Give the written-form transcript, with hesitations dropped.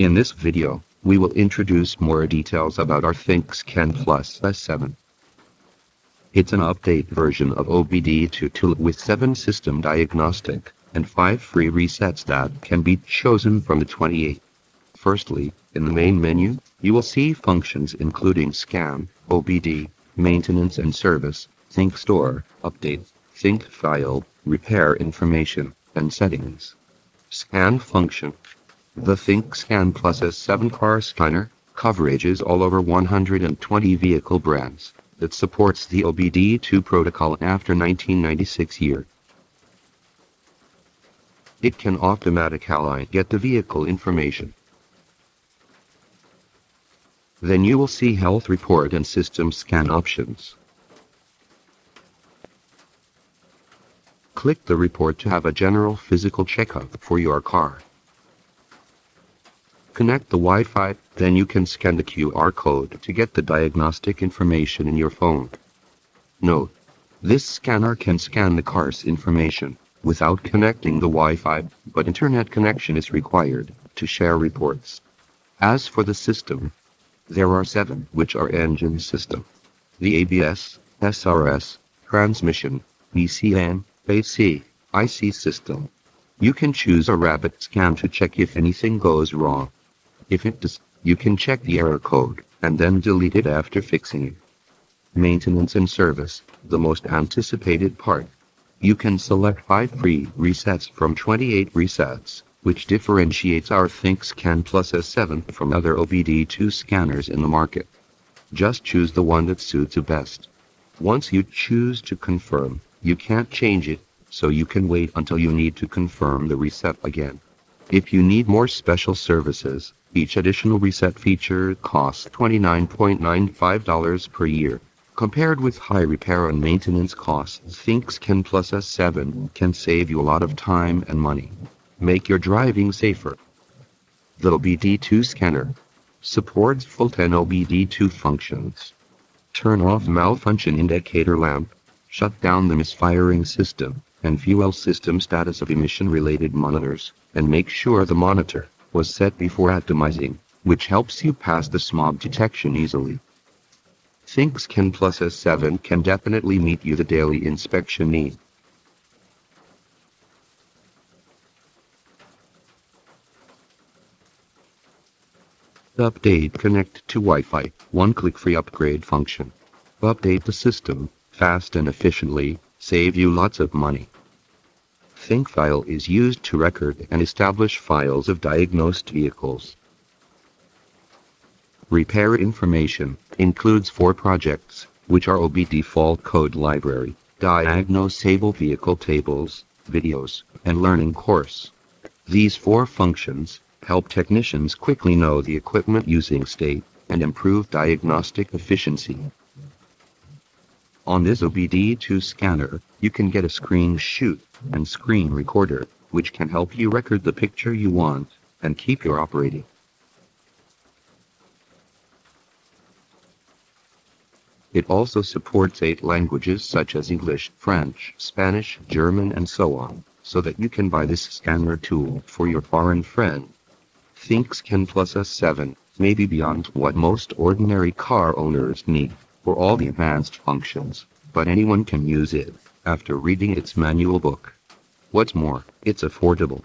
In this video, we will introduce more details about our ThinkScan Plus S7. It's an update version of OBD2 tool with 7 system diagnostic and 5 free resets that can be chosen from the 28. Firstly, in the main menu, you will see functions including scan, OBD, maintenance and service, ThinkStore, update, ThinkFile, repair information, and settings. Scan function. The ThinkScan Plus S7 car scanner coverages all over 120 vehicle brands. It supports the OBD2 protocol after 1996 year. It can automatically get the vehicle information. Then you will see health report and system scan options. Click the report to have a general physical checkup for your car. Connect the Wi-Fi, then you can scan the QR code to get the diagnostic information in your phone. Note, this scanner can scan the car's information without connecting the Wi-Fi, but internet connection is required to share reports. As for the system, there are 7 which are engine system. The ABS, SRS, transmission, BCM, AC, IC system. You can choose a rapid scan to check if anything goes wrong. If it does, you can check the error code and then delete it after fixing it. Maintenance and service, the most anticipated part. You can select 5 free resets from 28 resets, which differentiates our ThinkScan Plus S7 from other OBD2 scanners in the market. Just choose the one that suits you best. Once you choose to confirm, you can't change it, so you can wait until you need to confirm the reset again. If you need more special services, each additional reset feature costs $29.95 per year. Compared with high repair and maintenance costs, ThinkScan Plus S7 can save you a lot of time and money. Make your driving safer. The OBD2 scanner supports full 10 OBD2 functions. Turn off malfunction indicator lamp, shut down the misfiring system and fuel system status of emission-related monitors, and make sure the monitor was set before atomizing, which helps you pass the smog detection easily. ThinkScan Plus S7 can definitely meet you the daily inspection need. Update connect to Wi-Fi, one-click free upgrade function. Update the system, fast and efficiently, save you lots of money. ThinkFile is used to record and establish files of diagnosed vehicles. Repair information includes 4 projects, which are OBD fault code library, diagnosable vehicle tables, videos, and learning course. These 4 functions help technicians quickly know the equipment using state and improve diagnostic efficiency. On this OBD2 scanner, you can get a screenshot and screen recorder, which can help you record the picture you want and keep your operating. It also supports 8 languages such as English, French, Spanish, German, and so on, so that you can buy this scanner tool for your foreign friend. ThinkScan Plus S7 may be beyond what most ordinary car owners need for all the advanced functions, but anyone can use it after reading its manual book. What's more, it's affordable